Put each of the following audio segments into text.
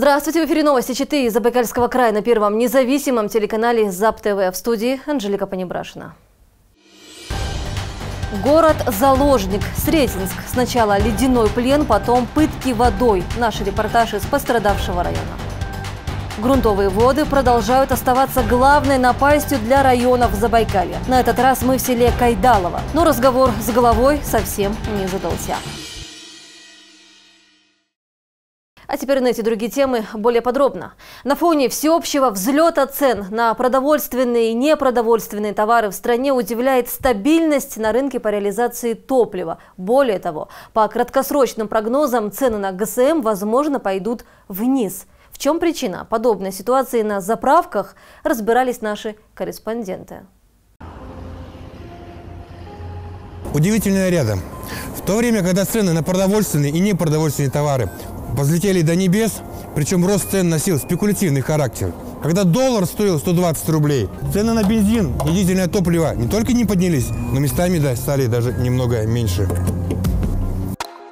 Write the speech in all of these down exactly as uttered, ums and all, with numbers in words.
Здравствуйте, в эфире новости Читы из Забайкальского края на первом независимом телеканале ЗАБ-ТВ. В студии Анжелика Понебрашина. Город-заложник Сретенск. Сначала ледяной плен, потом пытки водой. Наш репортаж из пострадавшего района. Грунтовые воды продолжают оставаться главной напастью для районов Забайкалья. На этот раз мы в селе Кайдалово. Но разговор с головой совсем не задался. А теперь на эти другие темы более подробно. На фоне всеобщего взлета цен на продовольственные и непродовольственные товары в стране удивляет стабильность на рынке по реализации топлива. Более того, по краткосрочным прогнозам цены на ГСМ, возможно, пойдут вниз. В чем причина подобной ситуации на заправках, разбирались наши корреспонденты. Удивительное рядом. В то время, когда цены на продовольственные и непродовольственные товары взлетели до небес, причем рост цен носил спекулятивный характер. Когда доллар стоил сто двадцать рублей, цены на бензин и дизельное топливо не только не поднялись, но местами стали даже немного меньше.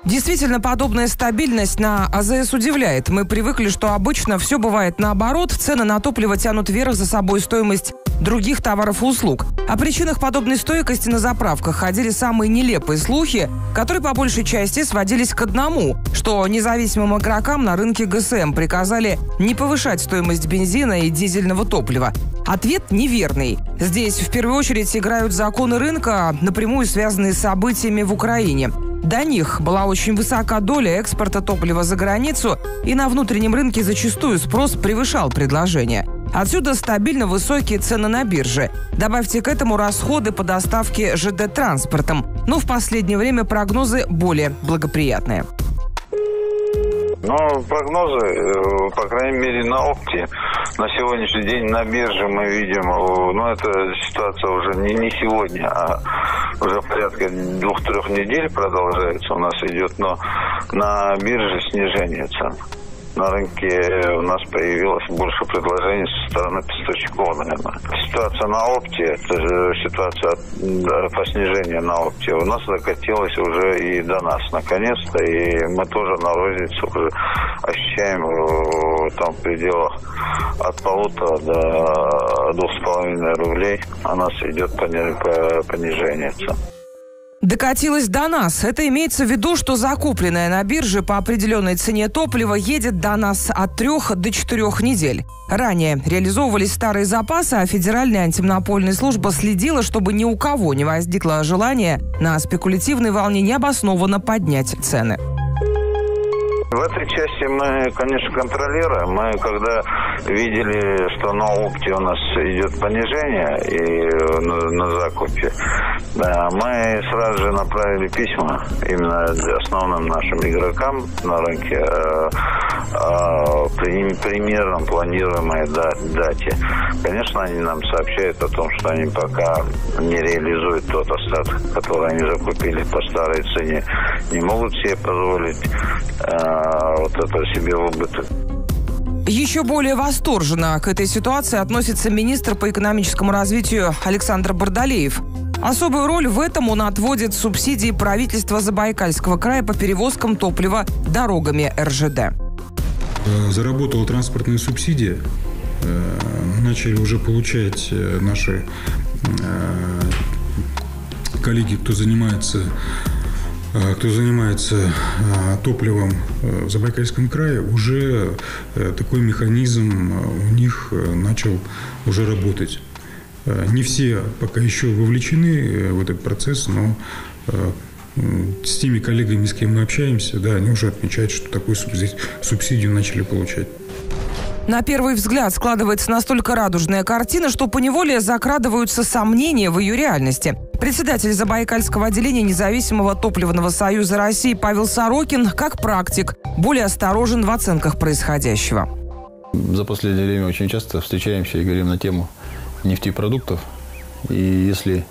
Действительно, подобная стабильность на АЗС удивляет. Мы привыкли, что обычно все бывает наоборот. Цены на топливо тянут вверх за собой стоимость других товаров и услуг. О причинах подобной стойкости на заправках ходили самые нелепые слухи, которые по большей части сводились к одному, что независимым игрокам на рынке ГСМ приказали не повышать стоимость бензина и дизельного топлива. Ответ неверный. Здесь в первую очередь играют законы рынка, напрямую связанные с событиями в Украине. До них была очень высока доля экспорта топлива за границу, и на внутреннем рынке зачастую спрос превышал предложение. Отсюда стабильно высокие цены на бирже. Добавьте к этому расходы по доставке ЖД-транспортом. Но в последнее время прогнозы более благоприятные. Но прогнозы, по крайней мере, на опте, на сегодняшний день на бирже мы видим, ну, эта ситуация уже не, не сегодня, а уже порядка двух-трех недель продолжается у нас идет, но на бирже снижение цен. На рынке у нас появилось больше предложений со стороны поставщиков, наверное. Ситуация на опте, это же ситуация по снижению на опте, у нас докатилась уже и до нас, наконец-то. И мы тоже на розницу уже ощущаем там в пределах от полутора до двух с половиной рублей. У нас идет понижение цен. Докатилось до нас. Это имеется в виду, что закупленное на бирже по определенной цене топливо едет до нас от трех до четырех недель. Ранее реализовывались старые запасы, а Федеральная антимонопольная служба следила, чтобы ни у кого не возникло желания на спекулятивной волне необоснованно поднять цены. В этой части мы, конечно, контролируем. Мы когда видели, что на опте у нас идет понижение и на, на закупе, да, мы сразу же направили письма именно основным нашим игрокам на рынке э, э, при примерно планируемой дате. Конечно, они нам сообщают о том, что они пока не реализуют тот остаток, который они закупили по старой цене. Не могут себе позволить э, вот это себе в убыток. Еще более восторженно к этой ситуации относится министр по экономическому развитию Александр Бардалеев. Особую роль в этом он отводит субсидии правительства Забайкальского края по перевозкам топлива дорогами РЖД. Заработала транспортная субсидия. Начали уже получать наши коллеги, кто занимается кто занимается топливом в Забайкальском крае, уже такой механизм у них начал уже работать. Не все пока еще вовлечены в этот процесс, но с теми коллегами, с кем мы общаемся, да, они уже отмечают, что такую субсидию начали получать. На первый взгляд складывается настолько радужная картина, что поневоле закрадываются сомнения в ее реальности. Председатель Забайкальского отделения Независимого топливного союза России Павел Сорокин, как практик, более осторожен в оценках происходящего. За последнее время очень часто встречаемся и говорим на тему нефтепродуктов. И если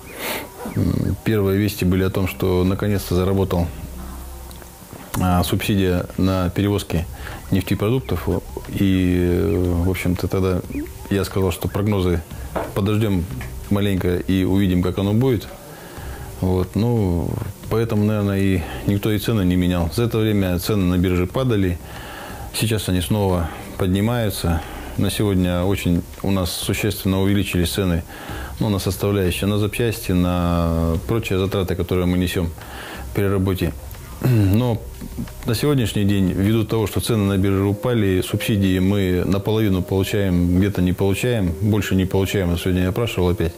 первые вести были о том, что наконец-то заработал субсидия на перевозки нефтепродуктов, и, в общем-то, тогда я сказал, что прогнозы подождем маленько и увидим, как оно будет. Вот, ну, поэтому, наверное, и никто и цены не менял. За это время цены на бирже падали. Сейчас они снова поднимаются. На сегодня очень у нас существенно увеличились цены, ну, на составляющие, на запчасти, на прочие затраты, которые мы несем при работе. Но на сегодняшний день, ввиду того, что цены на бирже упали, субсидии мы наполовину получаем, где-то не получаем, больше не получаем. Я сегодня опрашивал опять.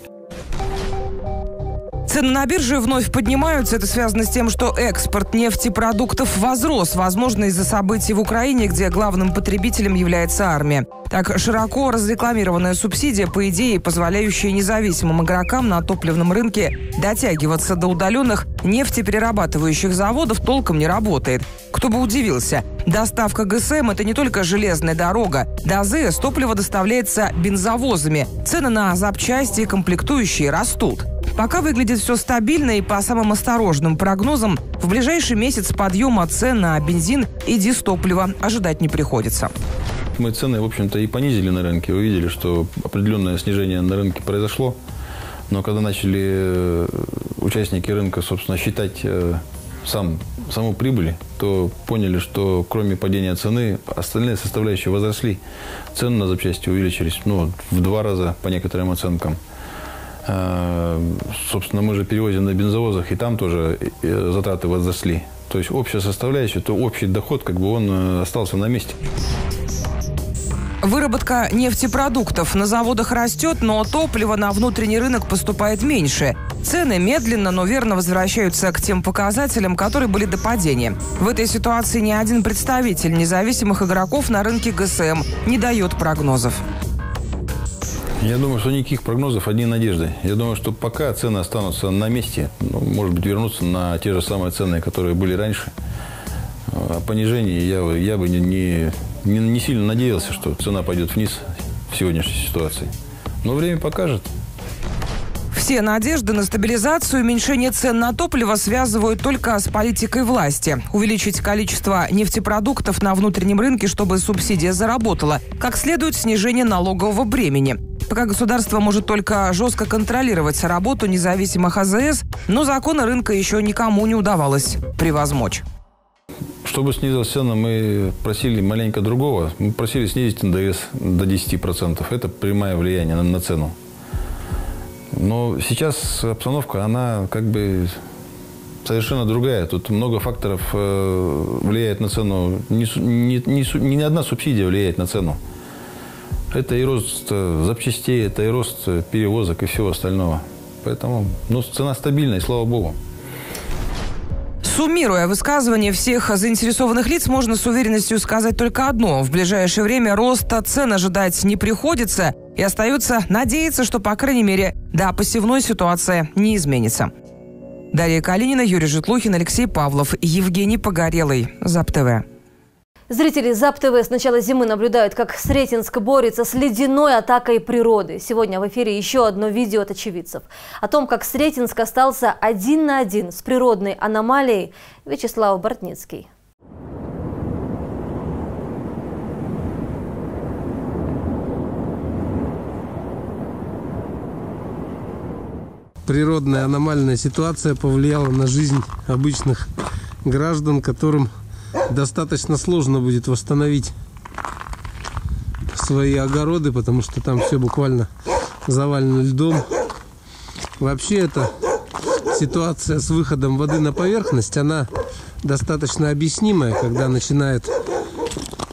Цены на бирже вновь поднимаются. Это связано с тем, что экспорт нефтепродуктов возрос, возможно, из-за событий в Украине, где главным потребителем является армия. Так, широко разрекламированная субсидия, по идее, позволяющая независимым игрокам на топливном рынке дотягиваться до удаленных нефтеперерабатывающих заводов, толком не работает. Кто бы удивился, доставка ГСМ – это не только железная дорога. До АЗС топливо доставляется бензовозами. Цены на запчасти и комплектующие растут. Пока выглядит все стабильно, и по самым осторожным прогнозам в ближайший месяц подъема цен на бензин и дистопливо ожидать не приходится. Мы цены, в общем-то, и понизили на рынке. Вы видели, что определенное снижение на рынке произошло. Но когда начали участники рынка, собственно, считать сам, саму прибыль, то поняли, что кроме падения цены, остальные составляющие возросли. Цены на запчасти увеличились, ну, в два раза по некоторым оценкам. Собственно, мы же перевозим на бензовозах, и там тоже затраты возросли. То есть общая составляющая, то общий доход, как бы он остался на месте. Выработка нефтепродуктов на заводах растет, но топливо на внутренний рынок поступает меньше. Цены медленно, но верно возвращаются к тем показателям, которые были до падения. В этой ситуации ни один представитель независимых игроков на рынке ГСМ не дает прогнозов. Я думаю, что никаких прогнозов, одни надежды. Я думаю, что пока цены останутся на месте, ну, может быть, вернутся на те же самые цены, которые были раньше. О понижении я, я бы не, не, не сильно надеялся, что цена пойдет вниз в сегодняшней ситуации. Но время покажет. Все надежды на стабилизацию и уменьшение цен на топливо связывают только с политикой власти. Увеличить количество нефтепродуктов на внутреннем рынке, чтобы субсидия заработала. Как следует, снижение налогового бремени. Пока государство может только жестко контролировать работу независимых АЗС, но законы рынка еще никому не удавалось превозмочь. Чтобы снизилась цена, мы просили маленько другого. Мы просили снизить эн дэ эс до десяти процентов. Это прямое влияние на, на цену. Но сейчас обстановка, она как бы совершенно другая. Тут много факторов э, влияет на цену. Не, не, не, не одна субсидия влияет на цену. Это и рост запчастей, это и рост перевозок и всего остального. Поэтому, ну, цена стабильная, и слава богу. Суммируя высказывания всех заинтересованных лиц, можно с уверенностью сказать только одно. В ближайшее время роста цен ожидать не приходится, и остается надеяться, что, по крайней мере, до посевной ситуация не изменится. Дарья Калинина, Юрий Житлухин, Алексей Павлов, Евгений Погорелый, ЗАП-ТВ. Зрители ЗАП-ТВ с начала зимы наблюдают, как Сретенск борется с ледяной атакой природы. Сегодня в эфире еще одно видео от очевидцев. О том, как Сретенск остался один на один с природной аномалией, Вячеслав Бортницкий. Природная аномальная ситуация повлияла на жизнь обычных граждан, которым достаточно сложно будет восстановить свои огороды, потому что там все буквально завалено льдом. Вообще эта ситуация с выходом воды на поверхность, она достаточно объяснимая, когда начинает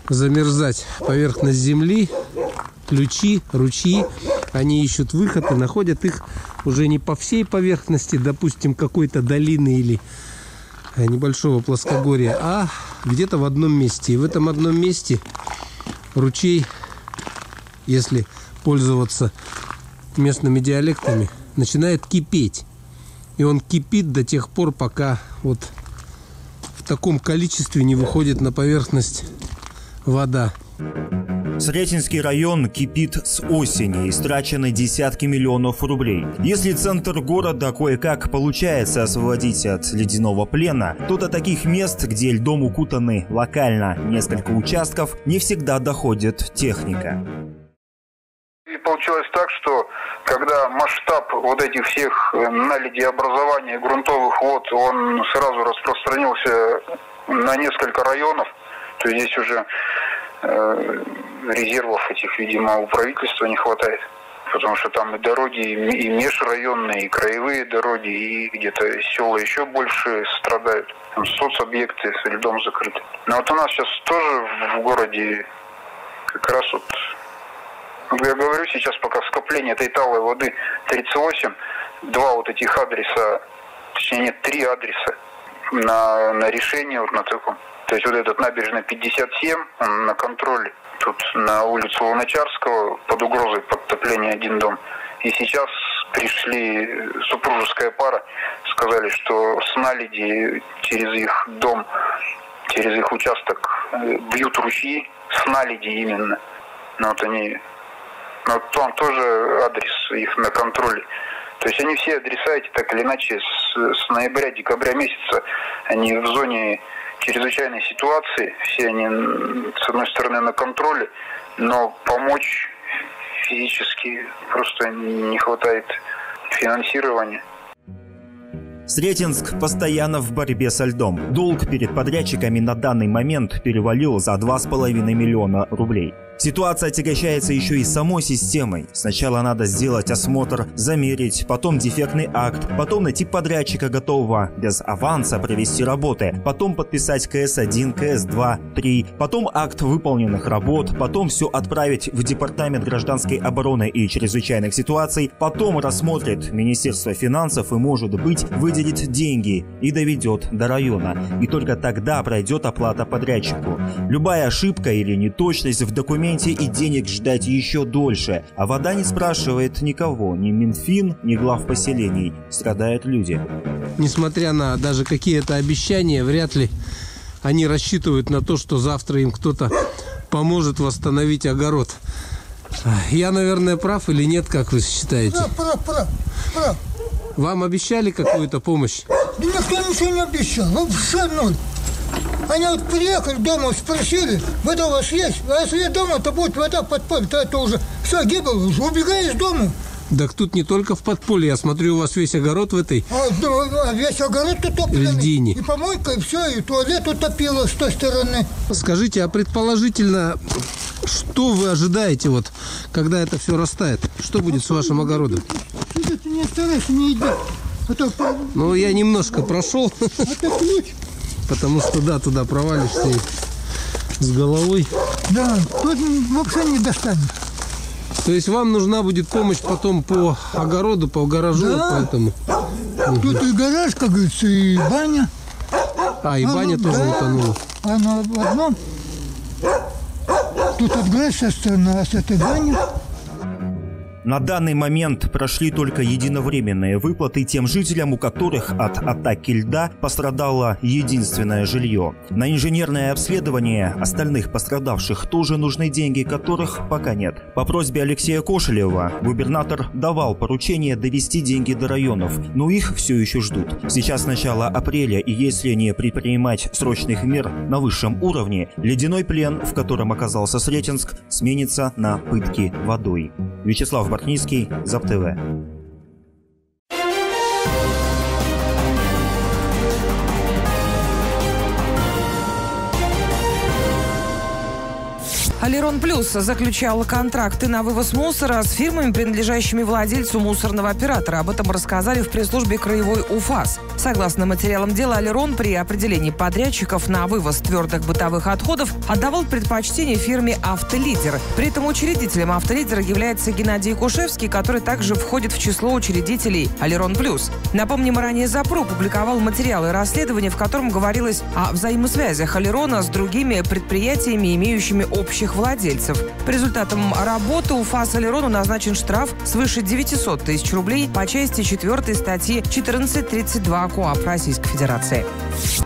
замерзать поверхность земли, ключи, ручьи, они ищут выход и находят их уже не по всей поверхности, допустим, какой-то долины или небольшого плоскогорья, а где-то в одном месте. И в этом одном месте ручей, если пользоваться местными диалектами, начинает кипеть. И он кипит до тех пор, пока вот в таком количестве не выходит на поверхность вода. Сретенский район кипит с осени, истрачены десятки миллионов рублей. Если центр города кое-как получается освободить от ледяного плена, то до таких мест, где льдом укутаны локально несколько участков, не всегда доходит техника. И получилось так, что когда масштаб вот этих всех наледеобразований грунтовых вод, он сразу распространился на несколько районов, то здесь уже резервов этих, видимо, у правительства не хватает. Потому что там и дороги, и межрайонные, и краевые дороги, и где-то села еще больше страдают. Там соцобъекты с льдом закрыты. Но вот у нас сейчас тоже в городе как раз вот, я говорю, сейчас пока скопление этой талой воды тридцать восемь, два вот этих адреса, точнее нет, три адреса на, на решение вот на таком. То есть вот этот набережная пятьдесят семь, он на контроле. Тут на улицу Луначарского под угрозой подтопления один дом. И сейчас пришли супружеская пара, сказали, что с наледи через их дом, через их участок бьют ручьи, с наледи именно. Но вот они, но вот там тоже адрес их на контроле. То есть они все адреса эти так или иначе с, с ноября-декабря месяца, они в зоне чрезвычайной ситуации, все они, с одной стороны, на контроле, но помочь физически просто не хватает финансирования. Сретенск постоянно в борьбе со льдом. Долг перед подрядчиками на данный момент перевалил за два с половиной миллиона рублей. Ситуация отягощается еще и самой системой. Сначала надо сделать осмотр, замерить, потом дефектный акт, потом найти подрядчика готового, без аванса провести работы, потом подписать КС один, КС два, три, потом акт выполненных работ, потом все отправить в Департамент гражданской обороны и чрезвычайных ситуаций, потом рассмотрит Министерство финансов и, может быть, выделит деньги и доведет до района. И только тогда пройдет оплата подрядчику. Любая ошибка или неточность в документе и денег ждать еще дольше. А вода не спрашивает никого, ни Минфин, ни глав поселений. Страдают люди. Несмотря на даже какие-то обещания, вряд ли они рассчитывают на то, что завтра им кто-то поможет восстановить огород. Я, наверное, прав или нет, как вы считаете? Прав, прав, прав, прав. Вам обещали какую-то помощь? Да никто ничего не обещал, вообще ноль. Они вот приехали дома, спросили, вода у вас есть? А если нет дома, то будет вода в подполье, то это уже все гибло, уже убегай из дома. Так тут не только в подполье, я смотрю, у вас весь огород в этой... А, да, весь огород утопленный. Льдине. И помойка, и все, и туалет утопило с той стороны. Скажите, а предположительно, что вы ожидаете, вот, когда это все растает? Что будет а с вашим огородом? Сюда ты не оставайся, не иди. А то... Ну, я немножко прошел. Это ключ. Потому что, да, туда провалишься и с головой. Да, тут вообще не достанет. То есть вам нужна будет помощь потом по огороду, по гаражу, да. Поэтому. Тут и гараж, как говорится, и баня. А, и оно, баня тоже да, утонула. Она в одном. Тут от гараж со стороны, а с этой баней. На данный момент прошли только единовременные выплаты тем жителям, у которых от атаки льда пострадало единственное жилье. На инженерное обследование остальных пострадавших тоже нужны деньги, которых пока нет. По просьбе Алексея Кошелева губернатор давал поручение довести деньги до районов, но их все еще ждут. Сейчас начало апреля, и если не предпринимать срочных мер на высшем уровне, ледяной плен, в котором оказался Сретенск, сменится на пытки водой. Вячеслав Бортницкий, ЗАП-ТВ. Олерон Плюс заключал контракты на вывоз мусора с фирмами, принадлежащими владельцу мусорного оператора. Об этом рассказали в пресс-службе краевой УФАС. Согласно материалам дела, Олерон при определении подрядчиков на вывоз твердых бытовых отходов отдавал предпочтение фирме «Автолидер». При этом учредителем «Автолидера» является Геннадий Кушевский, который также входит в число учредителей «Олерон Плюс». Напомним, ранее ЗАПРУ публиковал материалы расследования, в котором говорилось о взаимосвязях «Олерона» с другими предприятиями, имеющими общих владельцев. По результатам работы УФАС «Олерону» назначен штраф свыше девятисот тысяч рублей по части четвёртой статьи четырнадцать тридцать два КоАП Российской Федерации.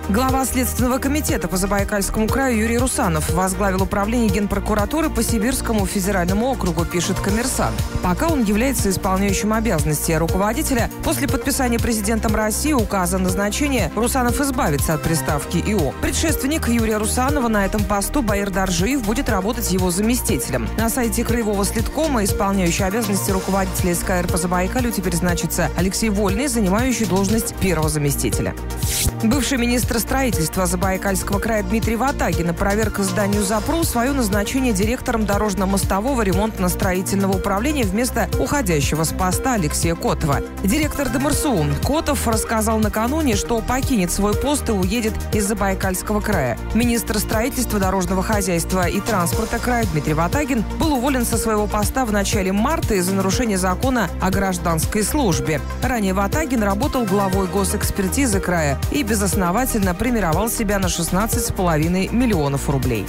Глава Следственного комитета по Забайкальскому краю Юрий Русанов возглавил управление Генпрокуратуры по Сибирскому федеральному округу, пишет «Коммерсант». Пока он является исполняющим обязанности руководителя. После подписания президентом России указа о назначении Русанов избавится от приставки ИО. Предшественник Юрия Русанова на этом посту Баир Даржиев будет работать его заместителем. На сайте краевого следкома исполняющий обязанности руководителя СКР по Забайкалью теперь значится Алексей Вольный, занимающий должность первого заместителя. Бывший министр строительства Забайкальского края Дмитрий Ватагин опроверг изданию «Запру» свое назначение директором дорожно-мостового ремонтно-строительного управления вместо уходящего с поста Алексея Котова. Директор ДМРСУ Котов рассказал накануне, что покинет свой пост и уедет из Забайкальского края. Министр строительства, дорожного хозяйства и транспорта края Дмитрий Ватагин был уволен со своего поста в начале марта из-за нарушения закона о гражданской службе. Ранее Ватагин работал главой госэкспертизы края и безосновательно премировал себя на шестнадцать с половиной миллионов рублей.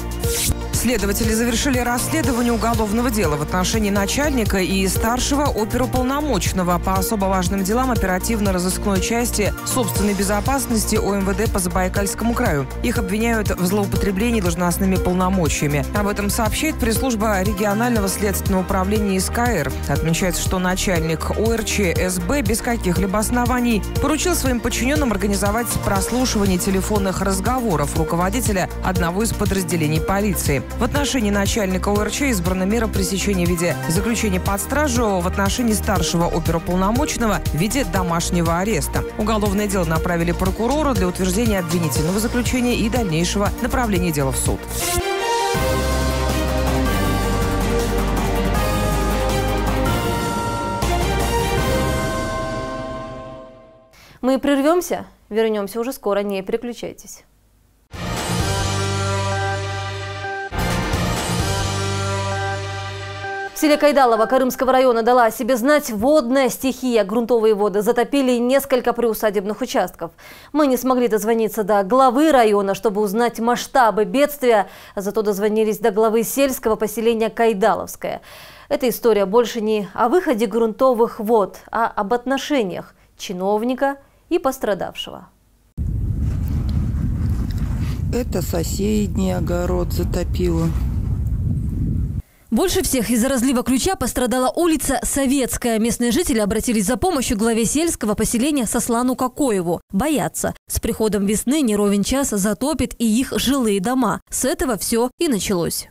Следователи завершили расследование уголовного дела в отношении начальника и старшего оперуполномоченного по особо важным делам оперативно-розыскной части собственной безопасности ОМВД по Забайкальскому краю. Их обвиняют в злоупотреблении должностными полномочиями. Об этом сообщает пресс-служба регионального следственного управления СКР. Отмечается, что начальник ОРЧ СБ без каких-либо оснований поручил своим подчиненным организовать прослушивание телефонных разговоров руководителя одного из подразделений полиции. В отношении начальника ОРЧ избрана мера пресечения в виде заключения под стражу, в отношении старшего оперуполномоченного в виде домашнего ареста. Уголовное дело направили прокурору для утверждения обвинительного заключения и дальнейшего направления дела в суд. Мы прервемся, вернемся уже скоро, не переключайтесь. В селе Кайдалово Карымского района дала о себе знать водная стихия. Грунтовые воды затопили несколько приусадебных участков. Мы не смогли дозвониться до главы района, чтобы узнать масштабы бедствия. Зато дозвонились до главы сельского поселения Кайдаловское. Эта история больше не о выходе грунтовых вод, а об отношениях чиновника и пострадавшего. Это соседний огород затопило. Больше всех из-за разлива ключа пострадала улица Советская. Местные жители обратились за помощью к главе сельского поселения Сослану Кокоеву. Боятся. С приходом весны не ровен час затопит и их жилые дома. С этого все и началось.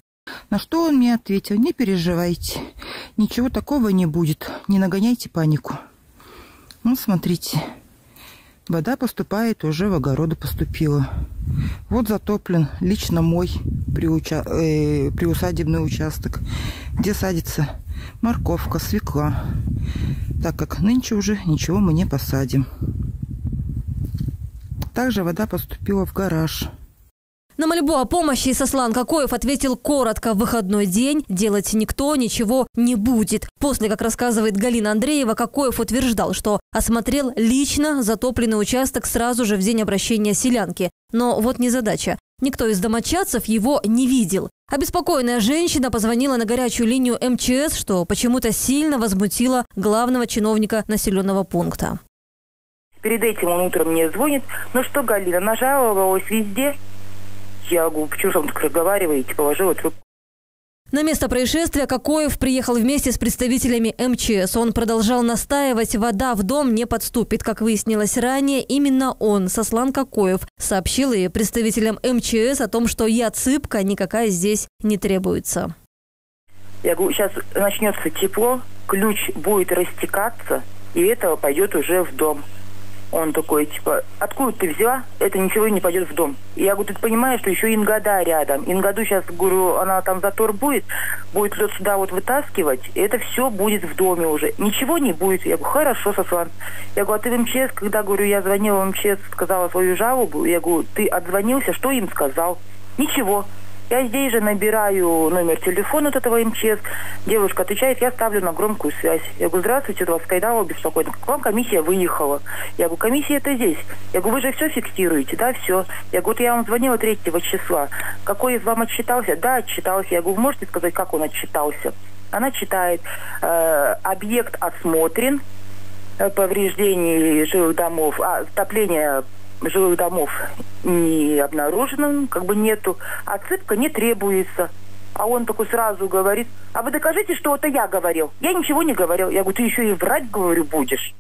На что он мне ответил: не переживайте, ничего такого не будет, не нагоняйте панику. Ну, смотрите, вода поступает, уже в огороды поступила. Вот затоплен лично мой приуча... э, приусадебный участок, где садится морковка, свекла, так как нынче уже ничего мы не посадим. Также вода поступила в гараж. На мольбу о помощи Сослан Кокоев ответил коротко: в выходной день делать никто ничего не будет. После, как рассказывает Галина Андреева, Кокоев утверждал, что осмотрел лично затопленный участок сразу же в день обращения селянки. Но вот незадача. Никто из домочадцев его не видел. Обеспокоенная женщина позвонила на горячую линию МЧС, что почему-то сильно возмутило главного чиновника населенного пункта. Перед этим он утром мне звонит: ну что, Галина, нажаловалась везде. Я говорю: почему же вы так разговариваете? Положила трубку. На место происшествия Кокоев приехал вместе с представителями МЧС. Он продолжал настаивать: вода в дом не подступит. Как выяснилось ранее, именно он, Сослан Кокоев, сообщил и представителям МЧС о том, что я цыпка, никакая здесь не требуется. Я говорю: сейчас начнется тепло, ключ будет растекаться, и это пойдет уже в дом. Он такой, типа: откуда ты взяла? Это ничего не пойдет в дом. И я говорю: ты понимаешь, что еще Ингода рядом. Ингоду сейчас, говорю, она там затор будет, будет лед сюда вот вытаскивать, и это все будет в доме уже. Ничего не будет. Я говорю: хорошо, Сослан. Я говорю: а ты в МЧС, когда, говорю, я звонила в МЧС, сказала свою жалобу, я говорю: ты отзвонился, что им сказал? Ничего. Я здесь же набираю номер телефона от этого МЧС. Девушка отвечает: я ставлю на громкую связь. Я говорю: здравствуйте, вас Кайдалово беспокойно. К вам комиссия выехала. Я говорю: комиссия это здесь. Я говорю: вы же все фиксируете, да, все. Я говорю: я вам звонила третьего числа. Какой из вам отчитался? Да, отчитался. Я говорю: можете сказать, как он отчитался? Она читает: э, объект осмотрен, повреждений жилых домов, а, отопление жилых домов не обнаружено, как бы нету, отсыпка не требуется. А он такой сразу говорит: а вы докажите, что это я говорил. Я ничего не говорил. Я говорю: ты еще и врать, говорю, будешь.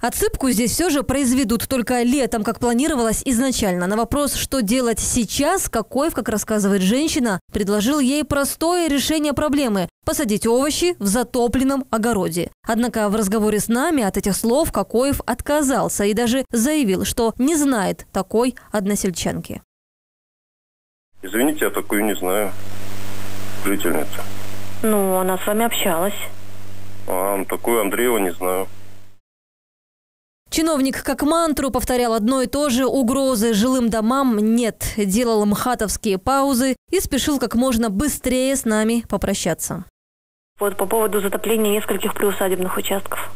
Отсыпку здесь все же произведут только летом, как планировалось изначально. На вопрос, что делать сейчас, Кокоев, как рассказывает женщина, предложил ей простое решение проблемы – посадить овощи в затопленном огороде. Однако в разговоре с нами от этих слов Кокоев отказался и даже заявил, что не знает такой односельчанки. Извините, я такую не знаю. Жительница. Ну, она с вами общалась. А, такую Андреева не знаю. Чиновник как мантру повторял одно и то же: угрозы жилым домам нет, делал мхатовские паузы и спешил как можно быстрее с нами попрощаться. Вот по поводу затопления нескольких приусадебных участков.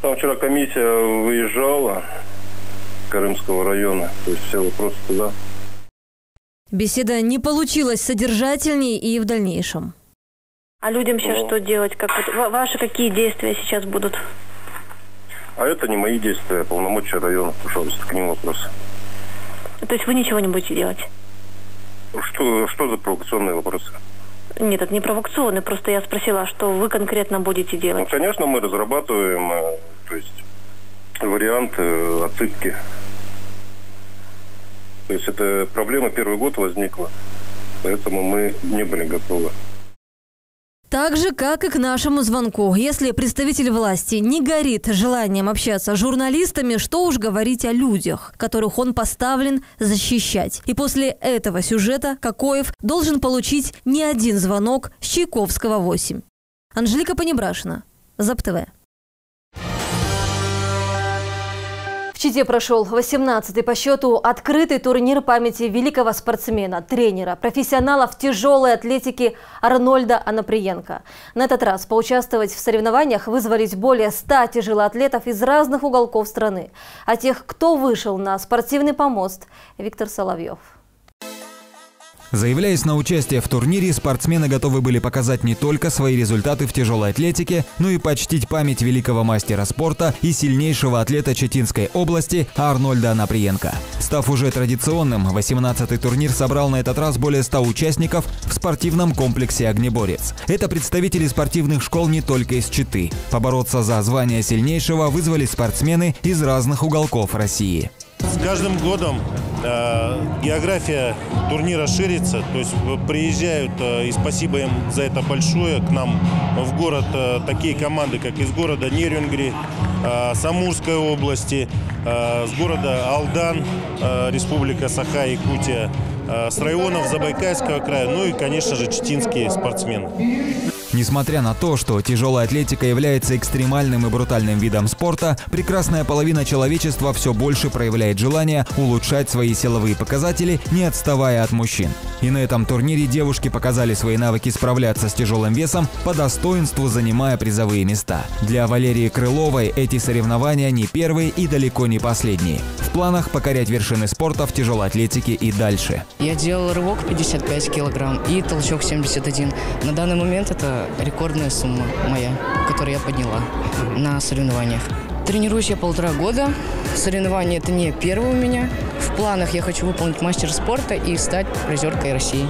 Там вчера комиссия выезжала с Карымского района, то есть все вопросы туда. Беседа не получилась содержательней и в дальнейшем. А людям сейчас О. что делать? Как, ваши какие действия сейчас будут? А это не мои действия, полномочия района, пожалуйста, к ним вопросы. То есть вы ничего не будете делать? Что, что за провокационные вопросы? Нет, это не провокационные, просто я спросила, что вы конкретно будете делать? Ну, конечно, мы разрабатываем, то есть, вариант отсыпки. То есть эта проблема первый год возникла, поэтому мы не были готовы. Так же, как и к нашему звонку. Если представитель власти не горит желанием общаться с журналистами, что уж говорить о людях, которых он поставлен защищать. И после этого сюжета Кокоев должен получить не один звонок с Чайковского восемь. Анжелика Понебрашина, ЗАП-ТВ. В Чите прошел восемнадцатый по счету открытый турнир памяти великого спортсмена, тренера, профессионала в тяжелой атлетике Арнольда Оноприенко. На этот раз поучаствовать в соревнованиях вызвались более ста тяжелоатлетов из разных уголков страны. А тех, кто вышел на спортивный помост, Виктор Соловьев. Заявляясь на участие в турнире, спортсмены готовы были показать не только свои результаты в тяжелой атлетике, но и почтить память великого мастера спорта и сильнейшего атлета Читинской области Арнольда Оноприенко. Став уже традиционным, восемнадцатый турнир собрал на этот раз более ста участников в спортивном комплексе «Огнеборец». Это представители спортивных школ не только из Читы. Побороться за звание сильнейшего вызвали спортсмены из разных уголков России. С каждым годом э, география турнира ширится, то есть приезжают, э, и спасибо им за это большое, к нам в город э, такие команды, как из города Нерюнгри, э, Самурской области, э, с города Алдан, э, Республика Саха, Якутия, э, с районов Забайкальского края, ну и, конечно же, читинские спортсмены. Несмотря на то, что тяжелая атлетика является экстремальным и брутальным видом спорта, прекрасная половина человечества все больше проявляет желание улучшать свои силовые показатели, не отставая от мужчин. И на этом турнире девушки показали свои навыки справляться с тяжелым весом, по достоинству занимая призовые места. Для Валерии Крыловой эти соревнования не первые и далеко не последние. В планах покорять вершины спорта в тяжелой атлетике и дальше. Я делал рывок пятьдесят пять килограмм и толчок семьдесят один. На данный момент это рекордная сумма моя, которую я подняла на соревнованиях. Тренируюсь я полтора года. Соревнования – это не первое у меня. В планах я хочу выполнить мастер спорта и стать призеркой России.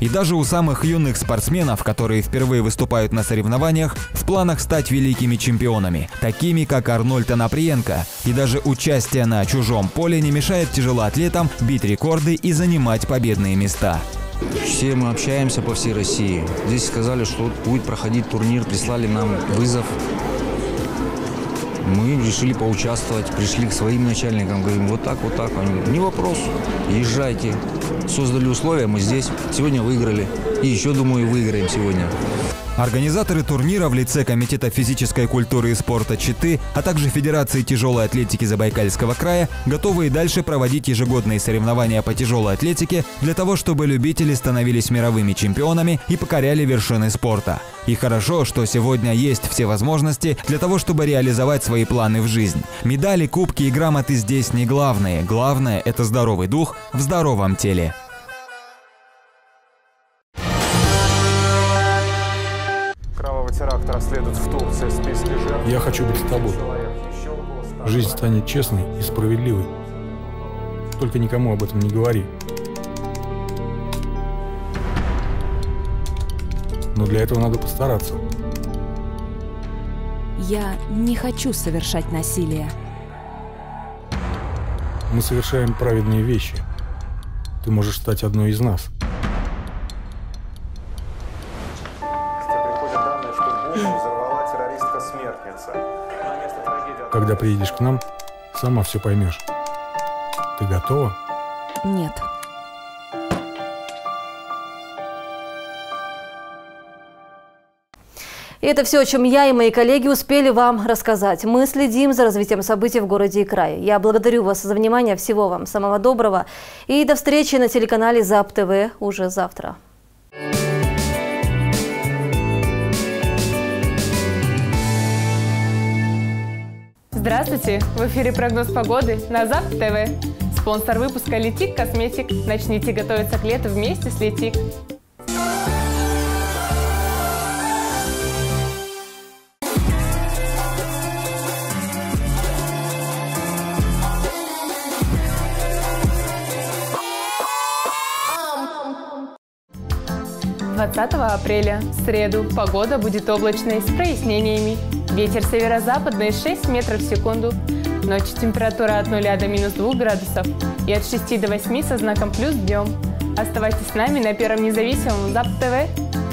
И даже у самых юных спортсменов, которые впервые выступают на соревнованиях, в планах стать великими чемпионами, такими как Арнольд Оноприенко. И даже участие на чужом поле не мешает тяжелоатлетам бить рекорды и занимать победные места. Все мы общаемся по всей России. Здесь сказали, что будет проходить турнир, прислали нам вызов. Мы решили поучаствовать, пришли к своим начальникам, говорим, вот так, вот так. Они говорят, не вопрос, езжайте. Создали условия, мы здесь. Сегодня выиграли. И еще, думаю, выиграем сегодня. Организаторы турнира в лице Комитета физической культуры и спорта Читы, а также Федерации тяжелой атлетики Забайкальского края готовы и дальше проводить ежегодные соревнования по тяжелой атлетике для того, чтобы любители становились мировыми чемпионами и покоряли вершины спорта. И хорошо, что сегодня есть все возможности для того, чтобы реализовать свои планы в жизнь. Медали, кубки и грамоты здесь не главные. Главное – это здоровый дух в здоровом теле. Я хочу быть с тобой. Жизнь станет честной и справедливой. Только никому об этом не говори. Но для этого надо постараться. Я не хочу совершать насилие. Мы совершаем праведные вещи. Ты можешь стать одной из нас. Когда приедешь к нам, сама все поймешь. Ты готова? Нет. И это все, о чем я и мои коллеги успели вам рассказать. Мы следим за развитием событий в городе и крае. Я благодарю вас за внимание. Всего вам самого доброго. И до встречи на телеканале ЗАП-ТВ уже завтра. Здравствуйте! В эфире прогноз погоды на ЗАП-ТВ. Спонсор выпуска «Летик Косметик». Начните готовиться к лету вместе с «Летик». двадцатого апреля. В среду погода будет облачной с прояснениями. Ветер северо-западный шесть метров в секунду. Ночью температура от нуля до минус двух градусов и от шести до восьми со знаком плюс днем. Оставайтесь с нами на первом независимом ЗАП-ТВ.